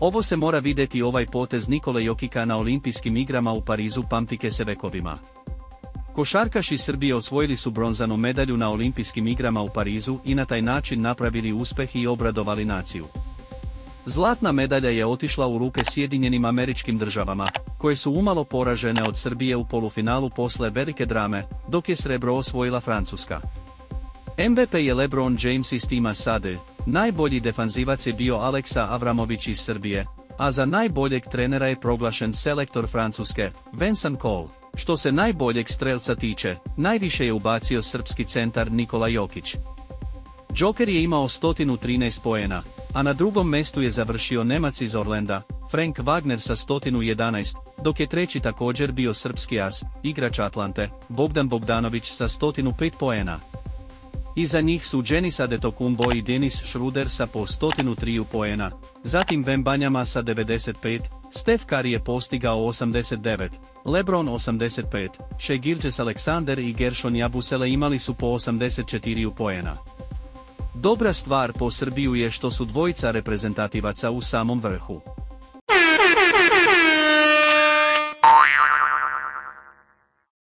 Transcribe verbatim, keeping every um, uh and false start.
Ovo se mora vidjeti. Ovaj potez Nikole Jokića na olimpijskim igrama u Parizu pamtike se vekovima. Košarkaši Srbije osvojili su bronzanu medalju na olimpijskim igrama u Parizu i na taj način napravili uspeh i obradovali naciju. Zlatna medalja je otišla u ruke Sjedinjenim Američkim Državama, koje su umalo poražene od Srbije u polufinalu posle velike drame, dok je srebro osvojila Francuska. em ve pe je LeBron James iz tima Sade, najbolji defanzivac je bio Aleksa Avramović iz Srbije, a za najboljeg trenera je proglašen selektor Francuske, Venson Cole. Što se najboljeg strelca tiče, najviše je ubacio srpski centar Nikola Jokić. Joker je imao sto trinaest poena, a na drugom mestu je završio Nemac iz Orlanda, Frank Vagner sa sto jedanaest, dok je treći također bio srpski as, igrač Atlante, Bogdan Bogdanović sa sto pet poena. Iza njih su Jenis Adetokumbo i Denis Schruder sa po sto tri poena, zatim Vembanjama sa devedeset pet, Steph Curry je postigao osamdeset devet, LeBron osamdeset pet, Šegilđes Aleksander i Gershon Jabusele imali su po osamdeset četiri poena. Dobra stvar po Srbiju je što su dvojica reprezentativaca u samom vrhu.